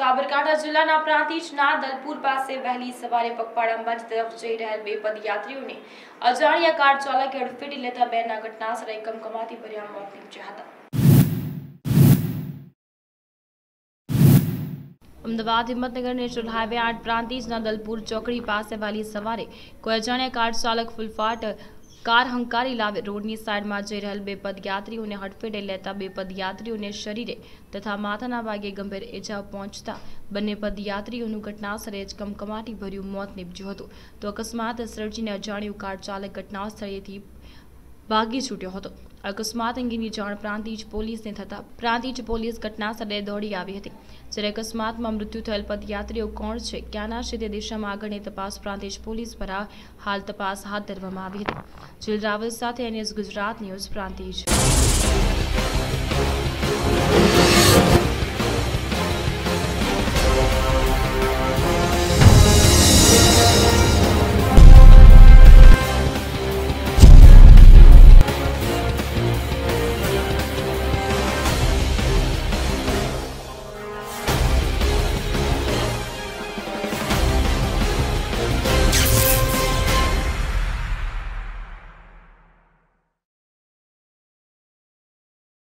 સાબરકાંઠા જિલ્લાના પ્રાંતિજના દલપુર પાસે વહેલી સવારે પગપાળા મંચ તરફ જઈ રહેલ બે પદયાત્રીઓને અજાણ્યા કાર ચાલકે અડફેટી લેતા બેના ઘટનાસ્થળે કમકમાટી ભર્યા મોત નીપજ્યા હતા। अमદાવાદ हिम्मतनगर नेशनल हाईवे 8 प्रांतिजना दलपुर चौकड़ी पास वाली सवारे कोई अजाण्या कार चालक फूलफाट कार हंकारी लावे रोडनी साइडमां जई रहेल बे पदयात्रीओने हडफेटे लेता बे पदयात्रीओने शरीरे तथा माथाना भागे गंभीर ईजाओ पहोंचता बंने पदयात्रीओनुं घटनास्थळे ज कमकमाटीभर्युं मोत निपज्युं हतुं। तो अकस्मात सर्जीने अजाण्युं कार चालक घटनास्थळेथी भागी छूट्यो हतो। अकस्मात अंगेनी जाण प्रांतिज पोलीसने थता प्रांतिज पोलीस घटनास्थळे दौड़ी आवी हती। ज्यारे अकस्मातमां मृत्यु थयेल पदयात्रीओ कोण छे क्यांना छे ते दिशामां આગળની તપાસ प्रांतिज પોલીસ દ્વારા હાલ તપાસ હાથ ધરવામાં આવી હતી। જીલ રાવલ સાથે એનએસ ગુજરાત ન્યૂઝ પ્રાંતિજ।